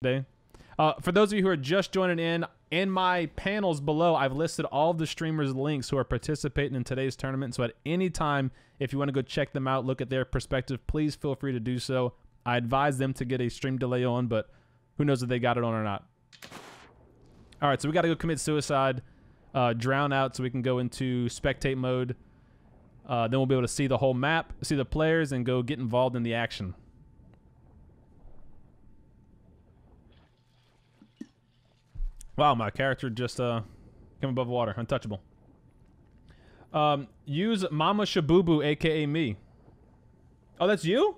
Day. For those of you who are just joining in my panels below, I've listed all of the streamers' links who are participating in today's tournament. So at any time, if you want to go check them out, look at their perspective, please feel free to do so. I advise them to get a stream delay on, but who knows if they got it on or not. All right, so we got to go commit suicide, drown out so we can go into spectate mode. Then we'll be able to see the whole map, see the players, and go get involved in the action. Wow, my character just came above water. Untouchable. Use Mama Shabubu, a.k.a. me. Oh, that's you?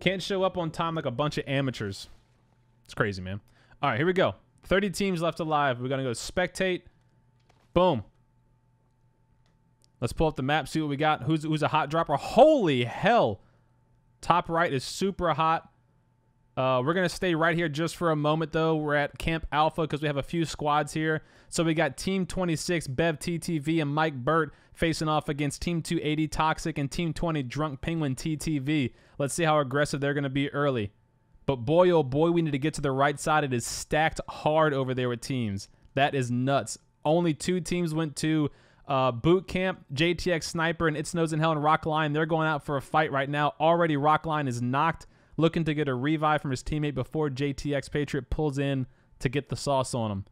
Can't show up on time like a bunch of amateurs. It's crazy, man. All right, here we go. 30 teams left alive. We're going to go spectate. Boom. Let's pull up the map, see what we got. Who's a hot dropper? Holy hell. Top right is super hot. We're going to stay right here just for a moment, though. We're at Camp Alpha because we have a few squads here. So we got Team 26, Bev TTV, and Mike Burt facing off against Team 280, Toxic, and Team 20, Drunk Penguin, TTV. Let's see how aggressive they're going to be early. But boy, oh boy, we need to get to the right side. It is stacked hard over there with teams. That is nuts. Only two teams went to Boot Camp, JTX Sniper, and It Snows in Hell and Rockline. They're going out for a fight right now. Already Rockline is knocked, looking to get a revive from his teammate before JTX Patriot pulls in to get the sauce on him.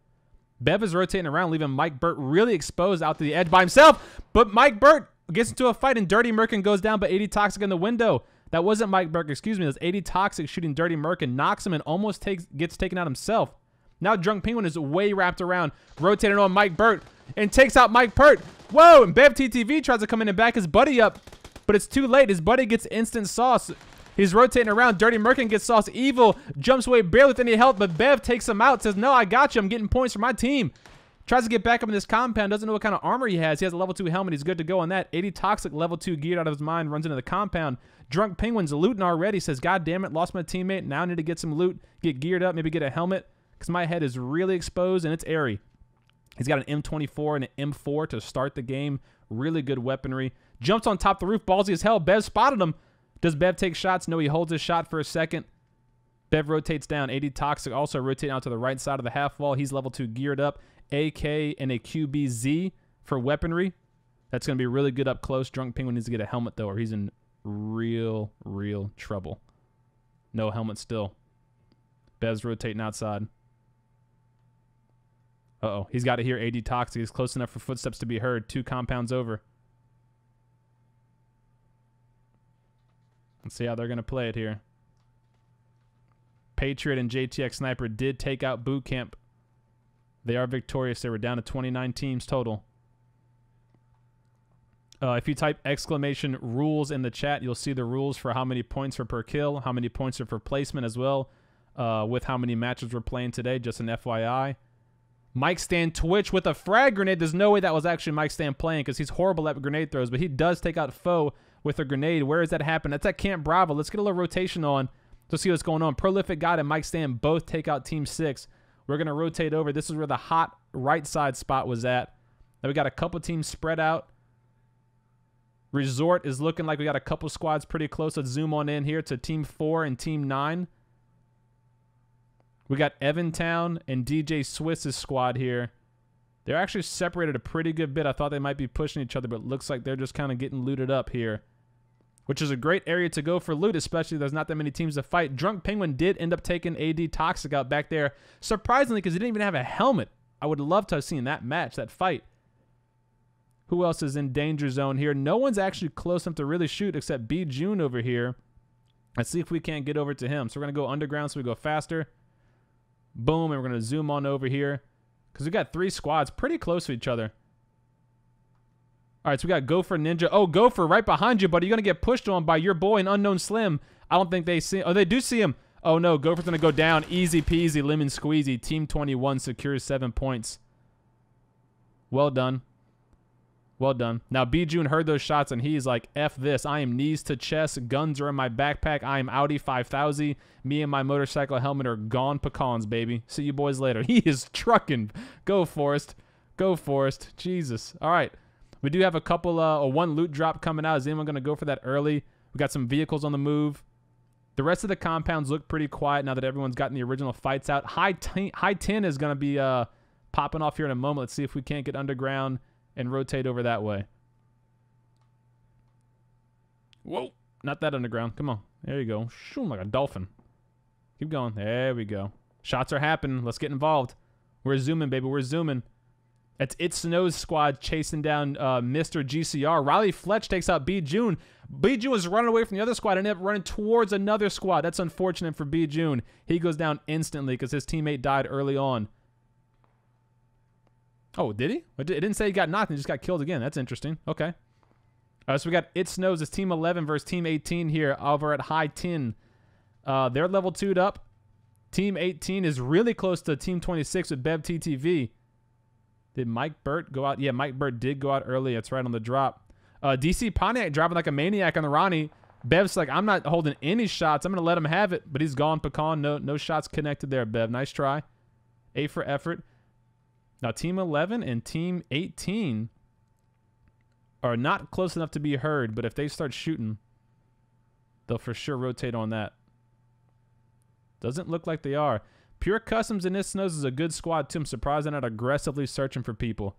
Bev is rotating around, leaving Mike Burt really exposed out to the edge by himself. But Mike Burt gets into a fight, and Dirty Merkin goes down, but 80 Toxic in the window. That wasn't Mike Burt, excuse me. That's 80 Toxic shooting Dirty Merkin, knocks him, and almost gets taken out himself. Now Drunk Penguin is way wrapped around, rotating on Mike Burt, and takes out Mike Burt. Whoa, and Bev TTV tries to come in and back his buddy up, but it's too late. His buddy gets instant sauce. He's rotating around. Dirty Merkin gets sauce. Evil jumps away barely with any help, but Bev takes him out. Says, no, I got you. I'm getting points for my team. Tries to get back up in this compound. Doesn't know what kind of armor he has. He has a level 2 helmet. He's good to go on that. 80 Toxic, level 2 geared out of his mind, runs into the compound. Drunk Penguin's looting already. Says, God damn it, lost my teammate. Now I need to get some loot, get geared up, maybe get a helmet because my head is really exposed and it's airy. He's got an M24 and an M4 to start the game. Really good weaponry. Jumps on top of the roof. Ballsy as hell. Bev spotted him. Does Bev take shots? No, he holds his shot for a second. Bev rotates down. 80 Toxic also rotating out to the right side of the half wall. He's level 2 geared up. AK and a QBZ for weaponry. That's going to be really good up close. Drunk Penguin needs to get a helmet, though, or he's in real trouble. No helmet still. Bev's rotating outside. Uh-oh. He's got to hear 80 Toxic. He's close enough for footsteps to be heard. 2 compounds over. Let's see how they're going to play it here. Patriot and JTX Sniper did take out Boot Camp. They are victorious. They were down to 29 teams total. If you type exclamation rules in the chat, you'll see the rules for how many points are per kill, how many points are for placement as well, with how many matches we're playing today, just an FYI. Mike Stan Twitch with a frag grenade. There's no way that was actually Mike Stan playing because he's horrible at grenade throws, but he does take out Foe with a grenade. Where does that happen? That's at Camp Bravo. Let's get a little rotation on to see what's going on. Prolific God and Mike Stan both take out Team 6. We're going to rotate over. This is where the hot right side spot was at. Now we got a couple teams spread out. Resort is looking like we got a couple squads pretty close. Let's zoom on in here to Team 4 and Team 9. We got Evantown and DJ Swiss's squad here. They're actually separated a pretty good bit. I thought they might be pushing each other, but it looks like they're just kind of getting looted up here, which is a great area to go for loot, especially there's not that many teams to fight. Drunk Penguin did end up taking AD Toxic out back there, surprisingly, because he didn't even have a helmet. I would love to have seen that match, that fight. Who else is in danger zone here? No one's actually close enough to really shoot except B. June over here. Let's see if we can't get over to him. So we're going to go underground so we go faster. Boom, and we're going to zoom on over here, because we got 3 squads pretty close to each other. All right, so we got Gopher Ninja. Oh, Gopher right behind you, buddy. You're going to get pushed on by your boy and Unknown Slim. I don't think they see him. Oh, they do see him. Oh, no. Gopher's going to go down. Easy peasy, lemon squeezy. Team 21 secures 7 points. Well done. Well done. Now, B. June heard those shots, and he's like, F this. I am knees to chest. Guns are in my backpack. I am Audi 5000. Me and my motorcycle helmet are gone pecans, baby. See you boys later. He is trucking. Go, Forrest. Go, Forrest. Jesus. All right. We do have a couple, 1 loot drop coming out. Is anyone going to go for that early? We got some vehicles on the move. The rest of the compounds look pretty quiet now that everyone's gotten the original fights out. High 10 is going to be popping off here in a moment. Let's see if we can't get underground and rotate over that way. Whoa, not that underground. Come on. There you go. Shoo, like a dolphin. Keep going. There we go. Shots are happening. Let's get involved. We're zooming, baby. We're zooming. That's It Snows squad chasing down Mr. GCR. Riley Fletch takes out B. June. B. June was running away from the other squad and ended up running towards another squad. That's unfortunate for B. June. He goes down instantly because his teammate died early on. Oh, did he? It didn't say he got knocked. He just got killed again. That's interesting. Okay. So we got It Snows. It's Team 11 versus Team 18 here over at High 10. They're level 2'd up. Team 18 is really close to Team 26 with Bev TTV. Did Mike Burt go out? Yeah, Mike Burt did go out early. It's right on the drop. DC Pontiac driving like a maniac on the Ronnie. Bev's like, I'm not holding any shots. I'm going to let him have it. But he's gone. Pecan, no shots connected there, Bev. Nice try. A for effort. Now, Team 11 and Team 18 are not close enough to be heard. But if they start shooting, they'll for sure rotate on that. Doesn't look like they are. Pure Customs in this Snows is a good squad, too. I'm surprised they're not aggressively searching for people.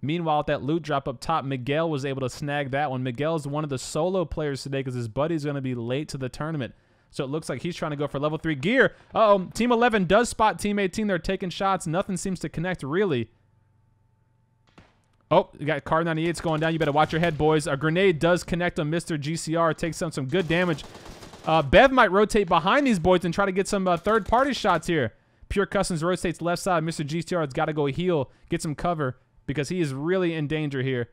Meanwhile, at that loot drop up top, Miguel was able to snag that one. Miguel's one of the solo players today because his buddy's going to be late to the tournament. So it looks like he's trying to go for level 3 gear. Uh-oh. Team 11 does spot Team 18. They're taking shots. Nothing seems to connect, really. Oh, you got Car 98's going down. You better watch your head, boys. A grenade does connect on Mr. GCR. Takes on some good damage. Bev might rotate behind these boys and try to get some third-party shots here. Pure Customs rotates left side. Mr. GTR has got to go heal, get some cover, because he is really in danger here.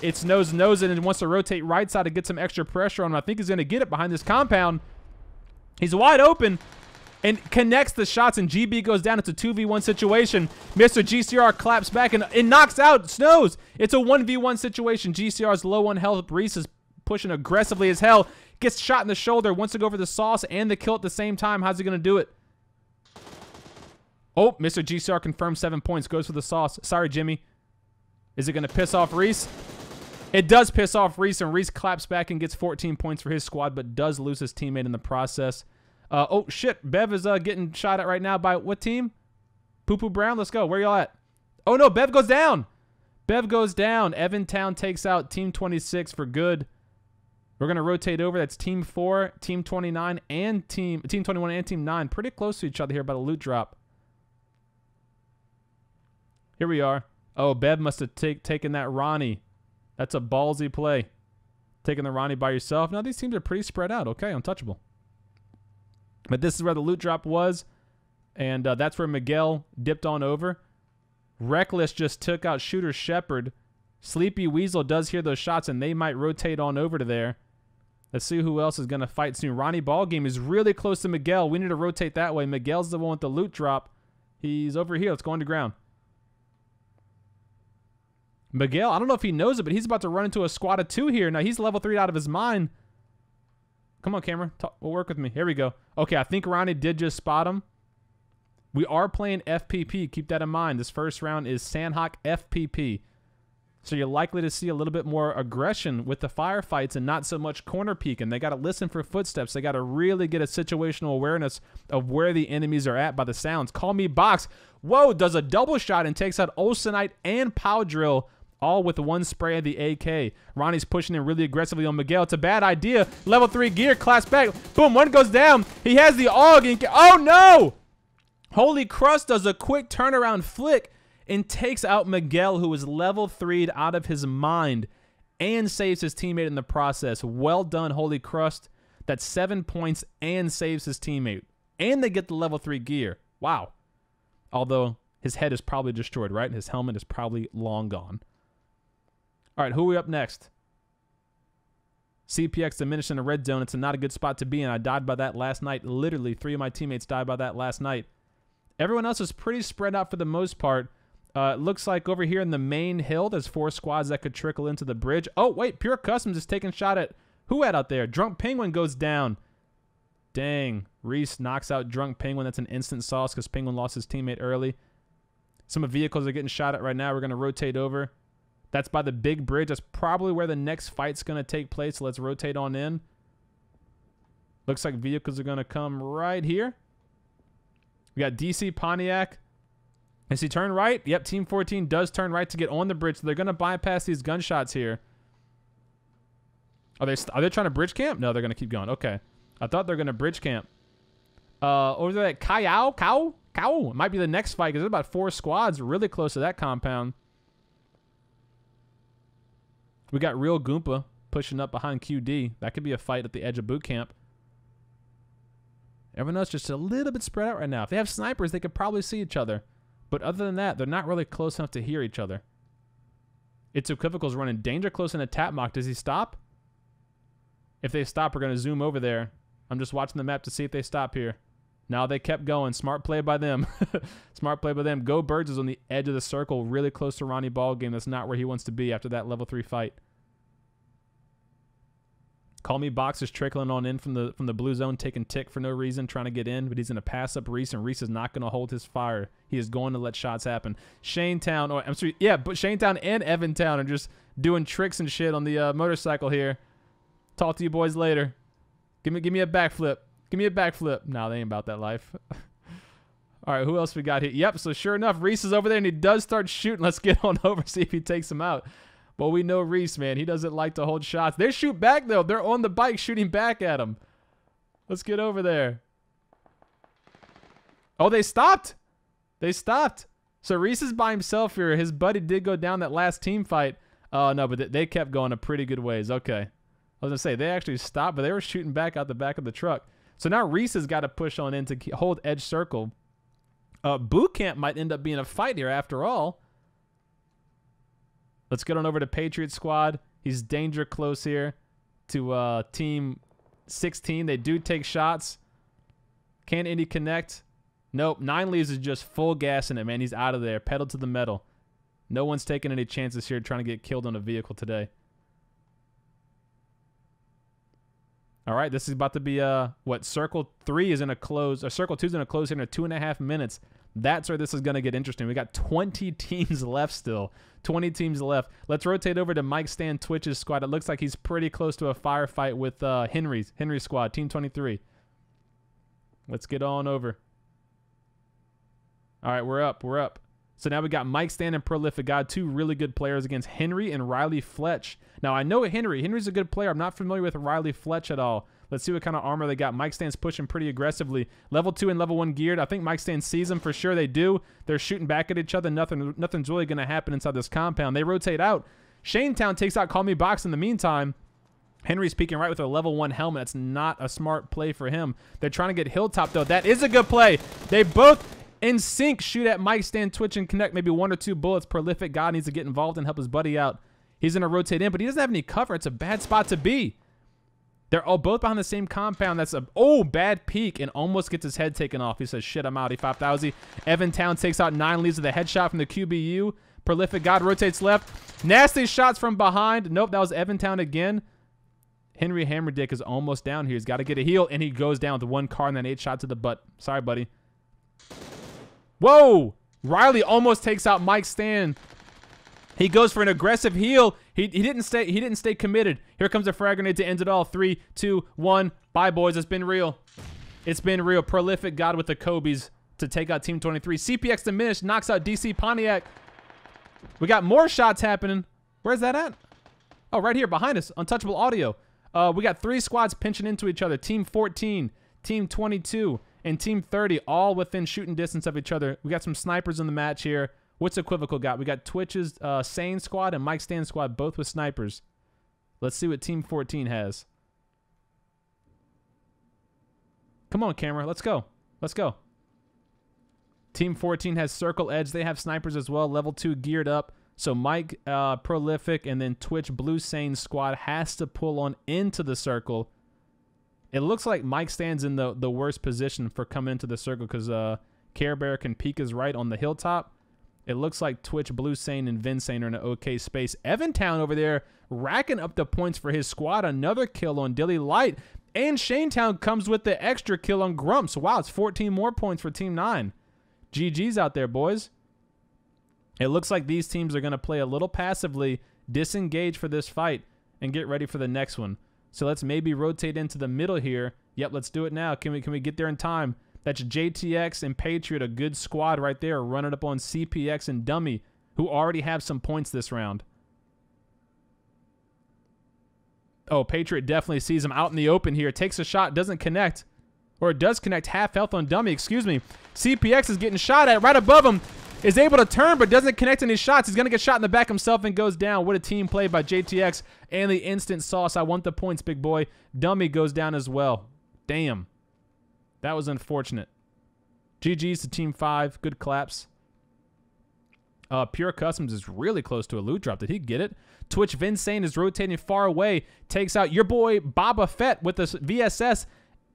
It's nose and wants to rotate right side to get some extra pressure on him. I think he's going to get it behind this compound. He's wide open and connects the shots, and GB goes down. It's a 2v1 situation. Mr. GCR claps back and knocks out Snows. It's a 1v1 situation. GCR's low on health. Reese is pushing aggressively as hell. Gets shot in the shoulder. Wants to go for the sauce and the kill at the same time. How's he going to do it? Oh, Mr. GCR confirms 7 points. Goes for the sauce. Sorry, Jimmy. Is it going to piss off Reese? It does piss off Reese, and Reese claps back and gets 14 points for his squad, but does lose his teammate in the process. Oh, shit. Bev is getting shot at right now by what team? Poo Poo Brown? Let's go. Where y'all at? Oh, no. Bev goes down. Bev goes down. Evantown takes out Team 26 for good. We're going to rotate over. That's Team 4, Team 29, and Team 21 and Team 9. Pretty close to each other here by the loot drop. Here we are. Oh, Bev must have taken that Ronnie. That's a ballsy play. Taking the Ronnie by yourself. Now, these teams are pretty spread out. Okay, untouchable. But this is where the loot drop was, and that's where Miguel dipped on over. Reckless just took out Shooter Shepherd. Sleepy Weasel does hear those shots, and they might rotate on over to there. Let's see who else is going to fight soon. Ronnie Ballgame is really close to Miguel. We need to rotate that way. Miguel's the one with the loot drop. He's over here. Let's go underground. Miguel, I don't know if he knows it, but he's about to run into a squad of 2 here. Now, he's level 3 out of his mind. Come on, camera. We'll work with me. Here we go. Okay, I think Ronnie did just spot him. We are playing FPP. Keep that in mind. This first round is Sandhawk FPP. So you're likely to see a little bit more aggression with the firefights and not so much corner peeking. They got to listen for footsteps. They got to really get a situational awareness of where the enemies are at by the sounds. Call Me Box. Whoa, does a double shot and takes out Olsenite and Pow Drill, all with one spray of the AK. Ronnie's pushing in really aggressively on Miguel. It's a bad idea. Level 3 gear, class back. Boom, one goes down. He has the AUG. Oh, no! Holy Crust does a quick turnaround flick and takes out Miguel, who is level 3'd out of his mind, and saves his teammate in the process. Well done, Holy Crust. That's 7 points and saves his teammate. And they get the level 3 gear. Wow. Although his head is probably destroyed, right? His helmet is probably long gone. All right, who are we up next? CPX diminished in the red zone. It's not a good spot to be in. I died by that last night. Literally, 3 of my teammates died by that last night. Everyone else is pretty spread out for the most part. It looks like over here in the main hill, there's 4 squads that could trickle into the bridge. Oh, wait, Pure Customs is taking a shot at who out there? Drunk Penguin goes down. Dang, Reese knocks out Drunk Penguin. That's an instant sauce because Penguin lost his teammate early. Some of the vehicles are getting shot at right now. We're going to rotate over. That's by the big bridge. That's probably where the next fight's going to take place. So let's rotate on in. Looks like vehicles are going to come right here. We got DC, Pontiac. Is he turn right? Yep, Team 14 does turn right to get on the bridge. So they're going to bypass these gunshots here. Are they trying to bridge camp? No, they're going to keep going. Okay. I thought they're going to bridge camp. Over there at Kau might be the next fight because there's about 4 squads really close to that compound. We got Real Goomba pushing up behind QD. That could be a fight at the edge of boot camp. Everyone else just a little bit spread out right now. If they have snipers, they could probably see each other. But other than that, they're not really close enough to hear each other. It's Equivocal's running danger close in a tap mock. Does he stop? If they stop, we're going to zoom over there. I'm just watching the map to see if they stop here. Now they kept going. Smart play by them. Smart play by them. Go Birds is on the edge of the circle, really close to Ronnie Ballgame. That's not where he wants to be after that level 3 fight. Call Me Box is trickling on in from the blue zone, taking tick for no reason, trying to get in, but he's going to pass up Reese, and Reese is not going to hold his fire. He is going to let shots happen. Shanetown, or I'm sorry, yeah, but Shanetown and Evantown are just doing tricks and shit on the motorcycle here. Talk to you boys later. Give me a backflip. Give me a backflip. Nah, they ain't about that life. All right, who else we got here? Yep, so sure enough, Reese is over there, and he does start shooting. Let's get on over, see if he takes him out. But we know Reese, man. He doesn't like to hold shots. They shoot back, though. They're on the bike shooting back at him. Let's get over there. Oh, they stopped. They stopped. So Reese is by himself here. His buddy did go down that last team fight. Oh, no, but they kept going a pretty good ways. Okay. I was going to say, they actually stopped, but they were shooting back out the back of the truck. So now Reese has got to push on in to hold edge circle. Boot camp might end up being a fight here after all. Let's get on over to Patriot Squad. He's danger close here to Team 16. They do take shots. Can Indy connect? Nope. 9 Leaves is just full gas in it, man. He's out of there. Pedal to the metal. No one's taking any chances here trying to get killed on a vehicle today. All right, this is about to be what? Circle 3 is in a close, or Circle 2 is in a close here in 2.5 minutes. That's where this is going to get interesting. We got 20 teams left still. 20 teams left. Let's rotate over to Mike Stan Twitch's squad. It looks like he's pretty close to a firefight with Henry's squad, Team 23. Let's get on over. All right, we're up. We're up. So now we got Mike Stan and Prolific God, 2 really good players against Henry and Riley Fletch. Now, I know Henry. Henry's a good player. I'm not familiar with Riley Fletch at all. Let's see what kind of armor they got. Mike Stan's pushing pretty aggressively. Level 2 and level 1 geared. I think Mike Stan sees them for sure. They do. They're shooting back at each other. Nothing's really going to happen inside this compound. They rotate out. Shanetown takes out Call Me Box in the meantime. Henry's peeking right with a level 1 helmet. That's not a smart play for him. They're trying to get Hilltop, though. That is a good play. They both... in sync, shoot at Mike Stan Twitch and connect maybe 1 or 2 bullets. Prolific God needs to get involved and help his buddy out. He's going to rotate in, but he doesn't have any cover. It's a bad spot to be. They're all both behind the same compound. That's a, oh, bad peek, and almost gets his head taken off. He says, shit, I'm out. He 5,000. Evantown takes out 9 Leaves with a headshot from the QBU. Prolific God rotates left. Nasty shots from behind. Nope, that was Evantown again. Henry Hammerdick is almost down here. He's got to get a heal, and he goes down with 1 car and then 8 shots to the butt. Sorry, buddy. Whoa! Riley almost takes out Mike Stan. He goes for an aggressive heel. He didn't stay committed. Here comes a frag grenade to end it all. 3, 2, 1. Bye, boys. It's been real. It's been real. Prolific God with the Kobe's to take out Team 23. CPX diminished. Knocks out DC Pontiac. We got more shots happening. Where's that at? Oh, right here behind us. Untouchable Audio. We got 3 squads pinching into each other. Team 14. Team 22. And Team 30 all within shooting distance of each other. We got some snipers in the match here. What's Equivocal got? We got Twitch's Sane squad and Mike Stan squad, both with snipers. Let's see what Team 14 has. Come on, camera. Let's go. Let's go. Team 14 has Circle Edge. They have snipers as well. Level 2 geared up. So Mike, Prolific, and then Twitch Blue Sane squad has to pull on into the circle. It looks like Mike Stan's in the worst position for coming into the circle because Care Bear can peek his right on the hilltop. It looks like Twitch, Blue Sane, and Vinsane are in an okay space. Evantown over there racking up the points for his squad. Another kill on Dilly Light. And Shanetown comes with the extra kill on Grumps. Wow, it's 14 more points for Team 9. GG's out there, boys. It looks like these teams are going to play a little passively, disengage for this fight, and get ready for the next one. So let's maybe rotate into the middle here. Yep, let's do it now. Can we get there in time? That's JTX and Patriot, a good squad right there, running up on CPX and Dummy, who already have some points this round. Oh, Patriot definitely sees him out in the open here. Takes a shot, doesn't connect. Or it does connect, half health on Dummy, excuse me. CPX is getting shot at right above him. Is able to turn, but doesn't connect any shots. He's going to get shot in the back himself and goes down. What a team play by JTX and the instant sauce. I want the points, big boy. Dummy goes down as well. Damn. That was unfortunate. GG's to Team 5. Good claps. Pure Customs is really close to a loot drop. Did he get it? Twitch Blue Sane is rotating far away. Takes out your boy Boba Fett with the VSS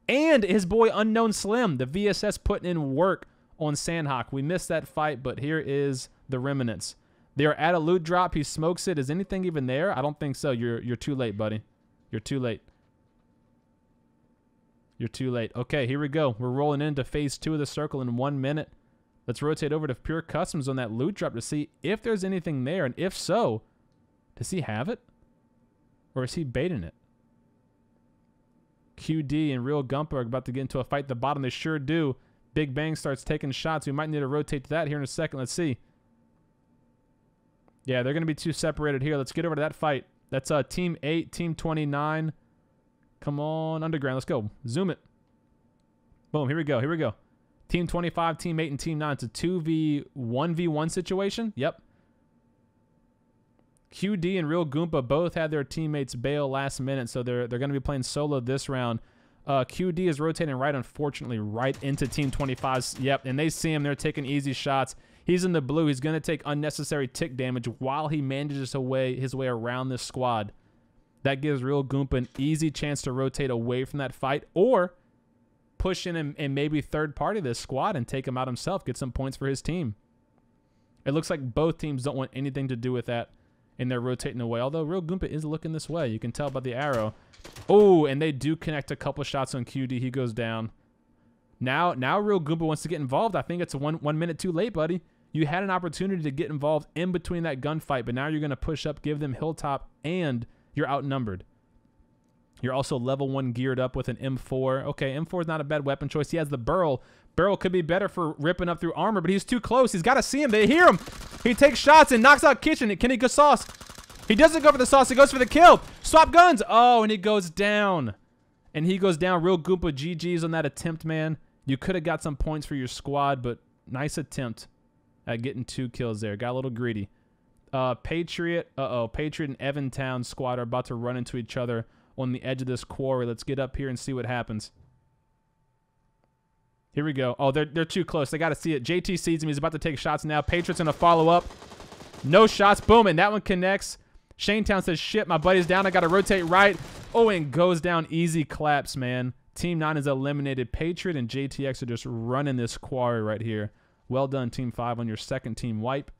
and his boy Unknown Slim. The VSS putting in work on Sandhawk. We missed that fight, but here is the remnants. They are at a loot drop. He smokes it. Is anything even there? I don't think so. You're too late, buddy. You're too late. You're too late. Okay, here we go. We're rolling into phase 2 of the circle in 1 minute. Let's rotate over to Pure Customs on that loot drop to see if there's anything there, and if so, does he have it? Or is he baiting it? QD and Real Gump are about to get into a fight at the bottom. They sure do. Big Bang starts taking shots. We might need to rotate to that here in a second. Let's see. Yeah, they're going to be too separated here. Let's get over to that fight. That's Team 8, Team 29. Come on, Underground. Let's go. Zoom it. Boom. Here we go. Here we go. Team 25, Team 8, and Team 9. It's a 1v1 situation. Yep. QD and Real Goomba both had their teammates bail last minute, so they're going to be playing solo this round. QD is rotating right, unfortunately, right into Team 25's. Yep, and they see him. They're taking easy shots. He's in the blue. He's going to take unnecessary tick damage while he manages his way around this squad. That gives Real Goomba an easy chance to rotate away from that fight or push in and maybe third party this squad and take him out himself, get some points for his team. It looks like both teams don't want anything to do with that, and they're rotating away, although Real Goomba is looking this way. You can tell by the arrow. Oh, and they do connect a couple shots on QD. He goes down. Now Real Goomba wants to get involved. I think it's one minute too late, buddy. You had an opportunity to get involved in between that gunfight, but now you're going to push up, give them hilltop, and you're outnumbered. You're also level 1 geared up with an M4. Okay, M4 is not a bad weapon choice. He has the Burl. Burl could be better for ripping up through armor, but he's too close. He's got to see him. They hear him. He takes shots and knocks out Kitchen. Can he go sauce? He doesn't go for the sauce. He goes for the kill. Swap guns. Oh, and he goes down. And he goes down. Real Goomba GG's on that attempt, man. You could have got some points for your squad, but nice attempt at getting 2 kills there. Got a little greedy. Patriot. Uh-oh. Patriot and Evantown squad are about to run into each other on the edge of this quarry. Let's get up here and see what happens. Here we go. Oh, they're too close. They got to see it. JT sees him. He's about to take shots now. Patriot's going to follow up. No shots. Boom, and that one connects. Shanetown says, shit, my buddy's down. I got to rotate right. Oh, and goes down. Easy claps, man. Team 9 is eliminated. Patriot and JTX are just running this quarry right here. Well done, Team 5, on your second team wipe.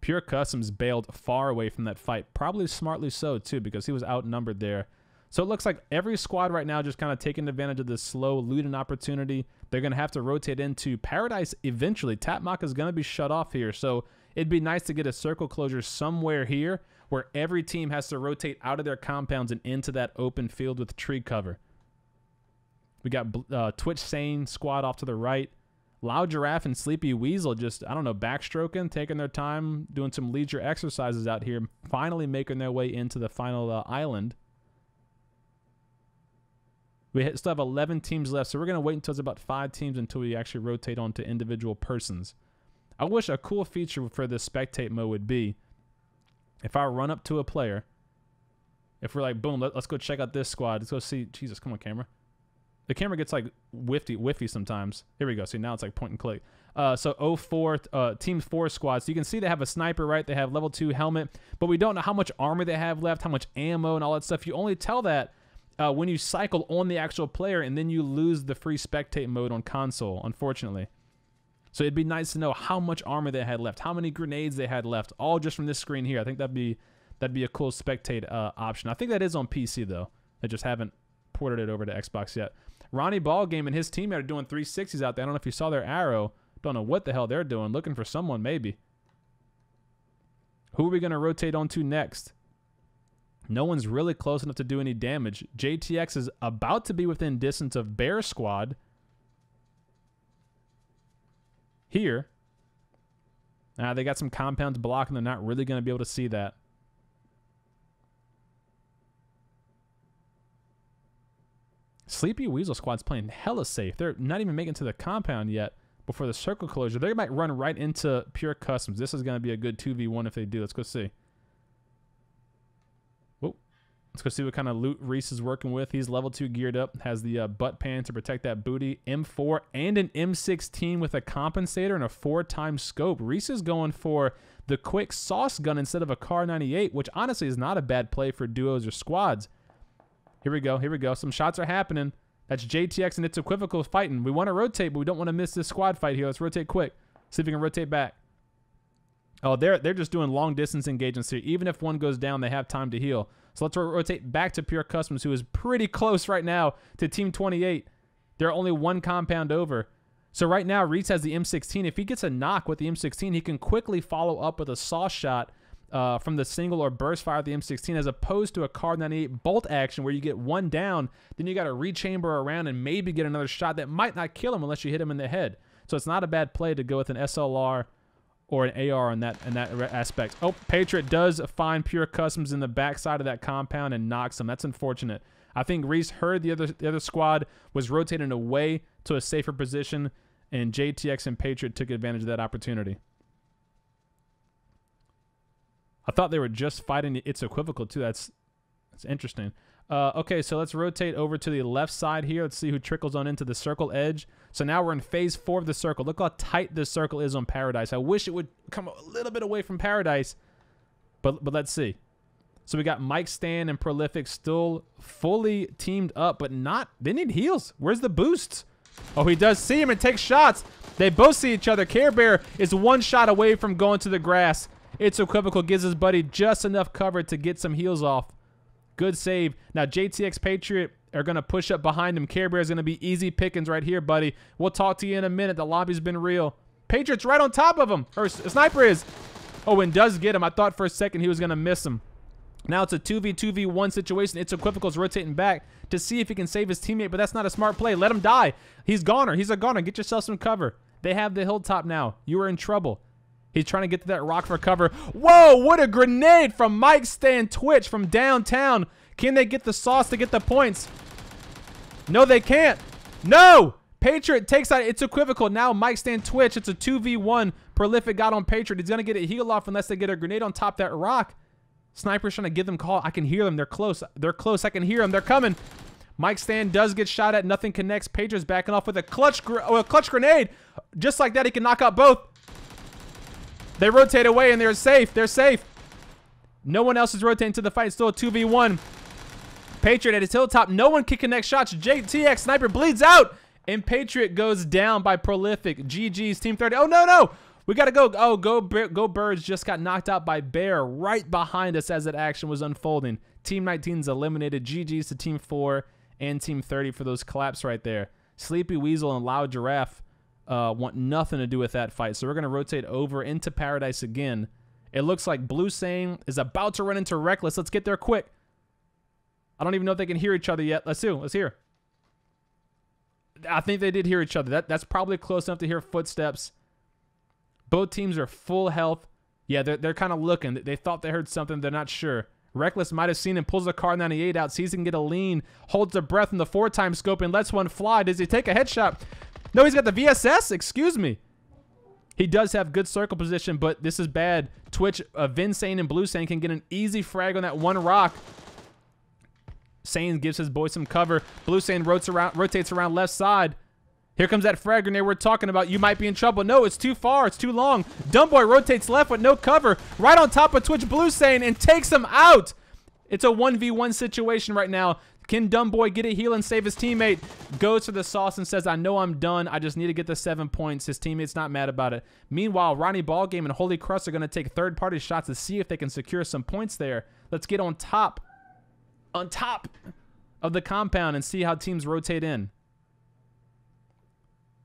Pure Customs bailed far away from that fight. Probably smartly so, too, because he was outnumbered there. So it looks like every squad right now just kind of taking advantage of this slow looting opportunity. They're going to have to rotate into Paradise eventually. Tapmok is going to be shut off here, so it'd be nice to get a circle closure somewhere here where every team has to rotate out of their compounds and into that open field with tree cover. We got Twitch Sane squad off to the right. Loud Giraffe and Sleepy Weasel just, I don't know, backstroking, taking their time, doing some leisure exercises out here, finally making their way into the final island. We still have 11 teams left, so we're going to wait until it's about 5 teams until we actually rotate on to individual persons. I wish a cool feature for this spectate mode would be if I run up to a player, if we're like, boom, let's go check out this squad. Let's go see. Jesus, come on, camera. The camera gets like whiffy sometimes. Here we go. See, now it's like point and click. So 04, Team 4 squad. So you can see they have a sniper, right? They have level 2 helmet, but we don't know how much armor they have left, how much ammo and all that stuff. You only tell that when you cycle on the actual player, and then you lose the free spectate mode on console, unfortunately. So it'd be nice to know how much armor they had left, how many grenades they had left, all just from this screen here. I think that'd be a cool spectate option. I think that is on PC, though. I just haven't ported it over to Xbox yet. Ronnie Ballgame and his teammate are doing 360s out there. I don't know if you saw their arrow. Don't know what the hell they're doing. Looking for someone, maybe. Who are we going to rotate on to next? No one's really close enough to do any damage. JTX is about to be within distance of Bear Squad. Here. They got some compounds blocking. They're not really going to be able to see that. Sleepy Weasel Squad's playing hella safe. They're not even making it to the compound yet before the circle closure. They might run right into Pure Customs. This is going to be a good 2v1 if they do. Let's go see. Whoa. Let's go see what kind of loot Reese is working with. He's level 2 geared up. Has the butt pan to protect that booty. M4 and an M16 with a compensator and a 4x scope. Reese is going for the quick sauce gun instead of a Car 98, which honestly is not a bad play for duos or squads. Here we go, here we go. Some shots are happening. That's JTX and It's Equivocal fighting. We want to rotate, but we don't want to miss this squad fight here. Let's rotate quick. See if we can rotate back. Oh, they're just doing long-distance engagements here. Even if one goes down, they have time to heal. So let's rotate back to Pure Customs, who is pretty close right now to Team 28. They're only one compound over. So right now, Reese has the M16. If he gets a knock with the M16, he can quickly follow up with a saw shot from the single or burst fire of the M16, as opposed to a Car 98 bolt action where you get one down, then you got to rechamber around and maybe get another shot that might not kill him unless you hit him in the head. So it's not a bad play to go with an SLR or an AR in that aspect. Oh, Patriot does find Pure Customs in the backside of that compound and knocks him. That's unfortunate. I think Reese heard the other squad was rotating away to a safer position, and JTX and Patriot took advantage of that opportunity. I thought they were just fighting It's Equivocal, too. That's interesting. Okay, so let's rotate over to the left side here. Let's see who trickles on into the circle edge. So now we're in phase 4 of the circle. Look how tight this circle is on Paradise. I wish it would come a little bit away from Paradise, but let's see. So we got Mike, Stan, and Prolific still fully teamed up, but not. They need heals. Where's the boosts? Oh, he does see him and takes shots. They both see each other. Care Bear is one shot away from going to the grass. It's Equivocal gives his buddy just enough cover to get some heals off. Good save. Now, JTX Patriot are going to push up behind him. Care Bear is going to be easy pickings right here, buddy. We'll talk to you in a minute. The lobby's been real. Patriot's right on top of him. Or Sniper is. Oh, and does get him. I thought for a second he was going to miss him. Now it's a 2v1 situation. It's Equivocal's rotating back to see if he can save his teammate, but that's not a smart play. Let him die. He's goner. He's a goner. Get yourself some cover. They have the hilltop now. You are in trouble. He's trying to get to that rock for cover. Whoa, what a grenade from Mike, Stan, Twitch from downtown. Can they get the sauce to get the points? No, they can't. No! Patriot takes out It's Equivocal. Now Mike, Stan, Twitch. It's a 2v1. Prolific got on Patriot. He's going to get a heal off unless they get a grenade on top of that rock. Sniper's trying to give them call. I can hear them. They're close. They're close. I can hear them. They're coming. Mike, Stan does get shot at. Nothing connects. Patriot's backing off with a clutch grenade. Just like that, he can knock out both. They rotate away, and they're safe. They're safe. No one else is rotating to the fight. Still a 2v1. Patriot at his hilltop. No one can connect shots. JTX Sniper bleeds out, and Patriot goes down by Prolific. GG's Team 30. Oh, no, no. We got to go. Oh, Go Birds just got knocked out by Bear right behind us as that action was unfolding. Team 19's eliminated. GG's to Team 4 and Team 30 for those claps right there. Sleepy Weasel and Loud Giraffe want nothing to do with that fight. So we're going to rotate over into Paradise again. It looks like Blue Sane is about to run into Reckless. Let's get there quick. I don't even know if they can hear each other yet. Let's hear. I think they did hear each other. That's probably close enough to hear footsteps. Both teams are full health. Yeah, they're kind of looking. They thought they heard something. They're not sure. Reckless might have seen him, pulls the Car 98 out, sees he can get a lean, holds the breath in the 4x scope and lets one fly. Does he take a headshot? No, he's got the VSS. Excuse me. He does have good circle position, but this is bad. Twitch, Vinsane and Blue Sane can get an easy frag on that one rock. Sane gives his boy some cover. Blue Sane rotates around left side. Here comes that frag grenade we're talking about. You might be in trouble. No, it's too far. It's too long. Dumbboy rotates left with no cover. Right on top of Twitch Blue Sane and takes him out. It's a 1v1 situation right now. Can Dumbboy get a heal and save his teammate? Goes to the sauce and says, I know I'm done. I just need to get the 7 points. His teammate's not mad about it. Meanwhile, Ronnie Ballgame and Holy Crust are going to take third-party shots to see if they can secure some points there. Let's get on top of the compound and see how teams rotate in.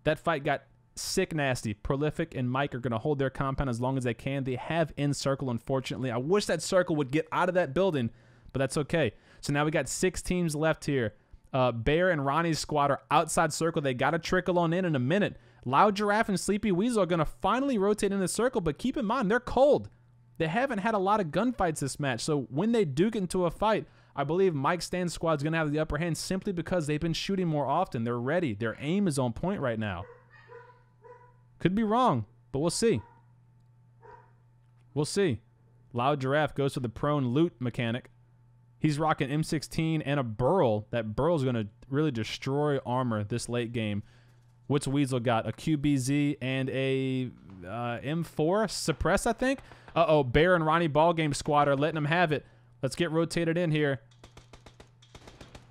That fight got sick nasty. Prolific and Mike are going to hold their compound as long as they can. They have in circle, unfortunately. I wish that circle would get out of that building. but that's okay. So now we got 6 teams left here. Bear and Ronnie's squad are outside circle. They got to trickle on in a minute. Loud Giraffe and Sleepy Weasel are going to finally rotate in the circle, but keep in mind, they're cold. They haven't had a lot of gunfights this match, so when they do get into a fight, I believe Mike Stan's squad's going to have the upper hand simply because they've been shooting more often. They're ready. Their aim is on point right now. Could be wrong, but we'll see. We'll see. Loud Giraffe goes for the prone loot mechanic. He's rocking M16 and a Burl. That Burl's going to really destroy armor this late game. What's Weasel got? A QBZ and a M4 suppress, I think. Uh-oh, Bear and Ronnie Ballgame squad are letting them have it. Let's get rotated in here.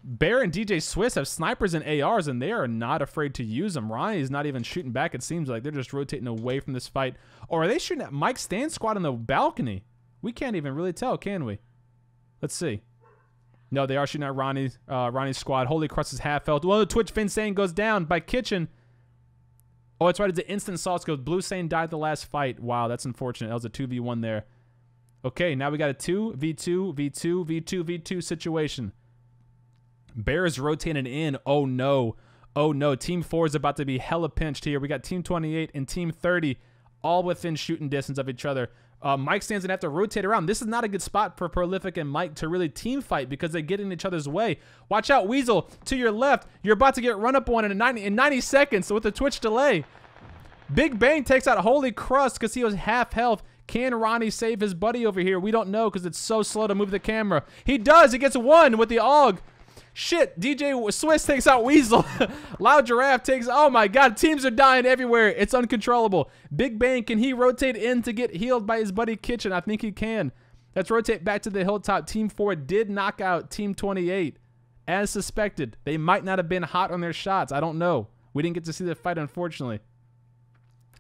Bear and DJ Swiss have snipers and ARs, and they are not afraid to use them. Ronnie's not even shooting back, it seems like. They're just rotating away from this fight. Or are they shooting at Mike Stan's squad on the balcony? We can't even really tell, can we? Let's see. No, they are shooting at Ronnie's squad. Holy Crust is half held. Well, the Twitch Fin Sane goes down by Kitchen. Oh, that's right. It's an instant assault. Goes Blue Sane died the last fight. Wow, that's unfortunate. That was a 2v1 there. Okay, now we got a 2v2, v2, v2, v2 situation. Bear is rotating in. Oh, no. Oh, no. Team 4 is about to be hella pinched here. We got Team 28 and Team 30 all within shooting distance of each other. Mike Stan's going to have to rotate around. This is not a good spot for Prolific and Mike to really team fight because they get in each other's way. Watch out, Weasel, to your left. You're about to get run up on in 90 seconds with the Twitch delay. Big Bang takes out Holy Crust because he was half health. Can Ronnie save his buddy over here? We don't know because it's so slow to move the camera. He does. He gets one with the AUG. Shit, DJ Swiss takes out Weasel. Loud Giraffe takes... Oh, my God. Teams are dying everywhere. It's uncontrollable. Big Bang, can he rotate in to get healed by his buddy Kitchen? I think he can. Let's rotate back to the hilltop. Team 4 did knock out Team 28, as suspected. They might not have been hot on their shots. I don't know. We didn't get to see the fight, unfortunately.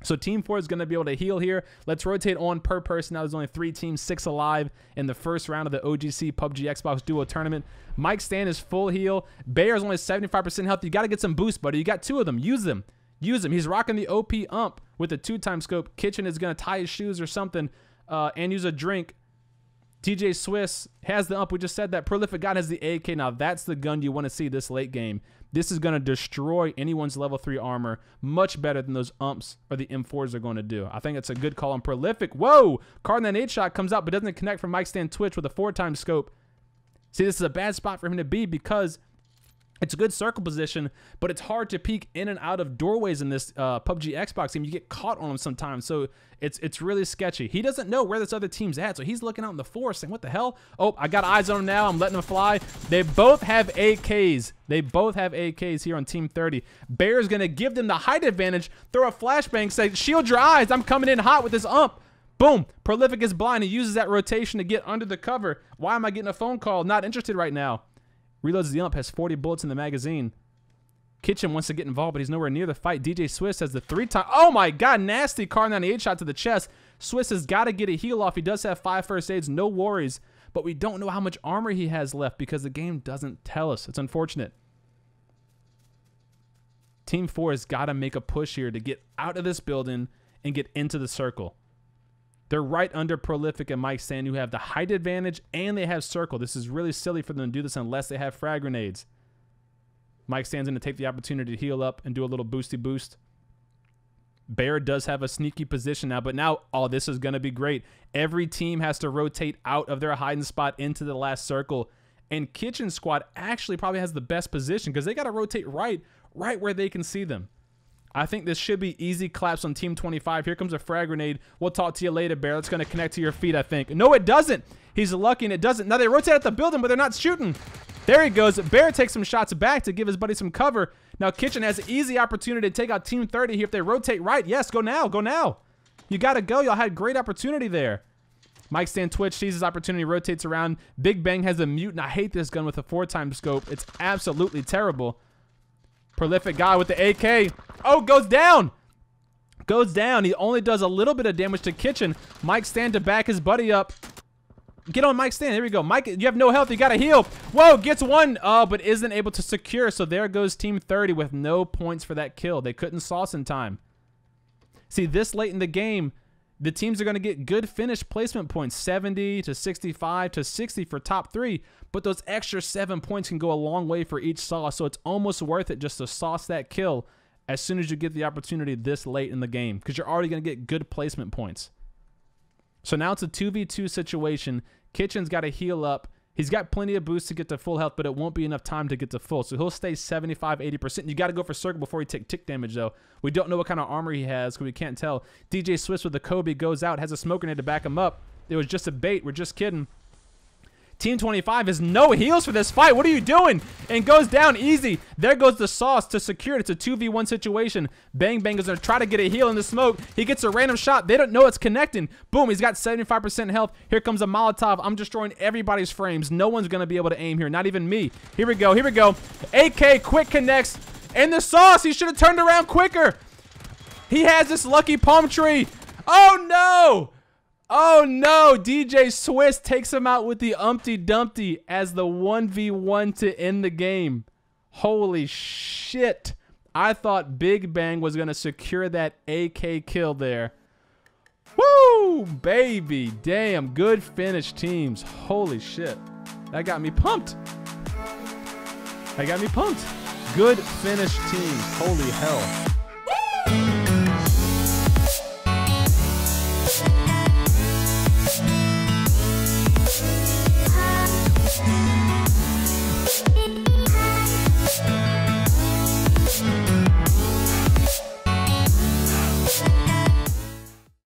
So Team 4 is going to be able to heal here. Let's rotate on per person. Now there's only 3 teams, 6 alive in the first round of the OGC PUBG Xbox Duo Tournament. Mike Stan is full heal. Bear is only 75% health. You got to get some boost, buddy. You got 2 of them. Use them. Use them. He's rocking the OP ump with a 2-time scope. Kitchen is going to tie his shoes or something and use a drink. TJ Swiss has the ump. We just said that. Prolific God has the AK. Now that's the gun you want to see this late game. This is going to destroy anyone's level 3 armor much better than those umps or the M4s are going to do. I think it's a good call on Prolific. Whoa! Cardinal 8 shot comes out but doesn't connect from Mike Stan Twitch with a 4-time scope. See, this is a bad spot for him to be because it's a good circle position, but it's hard to peek in and out of doorways in this PUBG Xbox game. You get caught on them sometimes, so it's really sketchy. He doesn't know where this other team's at, so he's looking out in the forest saying, what the hell? Oh, I got eyes on him now. I'm letting him fly. They both have AKs. They both have AKs here on Team 30. Bear's going to give them the height advantage, throw a flashbang, say, shield your eyes. I'm coming in hot with this ump. Boom. Prolific is blind. He uses that rotation to get under the cover. Why am I getting a phone call? Not interested right now. Reloads the ump, has 40 bullets in the magazine. Kitchen wants to get involved, but he's nowhere near the fight. DJ Swiss has the 3-time. Oh, my God. Nasty car 98 shot to the chest. Swiss has got to get a heal off. He does have 5 first aids. No worries, but we don't know how much armor he has left because the game doesn't tell us. It's unfortunate. Team 4 has got to make a push here to get out of this building and get into the circle. They're right under Prolific and Mike Stan, who have the height advantage, and they have circle. This is really silly for them to do this unless they have frag grenades. Mike Stan's going to take the opportunity to heal up and do a little boosty boost. Bear does have a sneaky position now, but now, oh, this is going to be great. Every team has to rotate out of their hiding spot into the last circle, and Kitchen Squad actually probably has the best position because they got to rotate right where they can see them. I think this should be easy claps on Team 25. Here comes a frag grenade. We'll talk to you later, Bear. That's going to connect to your feet, I think. No, it doesn't. He's lucky, and it doesn't. Now, they rotate at the building, but they're not shooting. There he goes. Bear takes some shots back to give his buddy some cover. Now, Kitchen has an easy opportunity to take out Team 30 here if they rotate right. Yes, go now. Go now. You got to go. Y'all had great opportunity there. Mike Stan Twitch sees his opportunity, rotates around. Big Bang has a mute, and I hate this gun with a 4-time scope. It's absolutely terrible. Prolific guy with the AK. Oh, goes down. Goes down. He only does a little bit of damage to Kitchen. Mike Stan to back his buddy up. Get on Mike Stan. Here we go. Mike, you have no health. You got to heal. Whoa, gets one, but isn't able to secure. So there goes Team 30 with no points for that kill. They couldn't sauce in time. See, this late in the game, the teams are going to get good finish placement points, 70 to 65 to 60 for top three, but those extra 7 points can go a long way for each sauce, so it's almost worth it just to sauce that kill as soon as you get the opportunity this late in the game, because you're already going to get good placement points. So now it's a 2v2 situation. Kitchen's got to heal up. He's got plenty of boosts to get to full health, but it won't be enough time to get to full. So he'll stay 75-80%. You got to go for circle before he take tick damage, though. We don't know what kind of armor he has because we can't tell. DJ Swiss with the Kobe goes out, has a smoke grenade to back him up. It was just a bait. We're just kidding. Team 25 is no heals for this fight. What are you doing? And goes down easy. There goes the sauce to secure it. It's a 2v1 situation. Bang Bang is going to try to get a heal in the smoke. He gets a random shot. They don't know it's connecting. Boom, he's got 75% health. Here comes a Molotov. I'm destroying everybody's frames. No one's going to be able to aim here. Not even me. Here we go. Here we go. AK quick connects. And the sauce, he should have turned around quicker. He has this lucky palm tree. Oh, no. Oh no, DJ Swiss takes him out with the Umpty Dumpty as the 1v1 to end the game. Holy shit. I thought Big Bang was going to secure that AK kill there. Woo, baby. Damn, good finish, teams. Holy shit. That got me pumped. That got me pumped. Good finish, teams. Holy hell.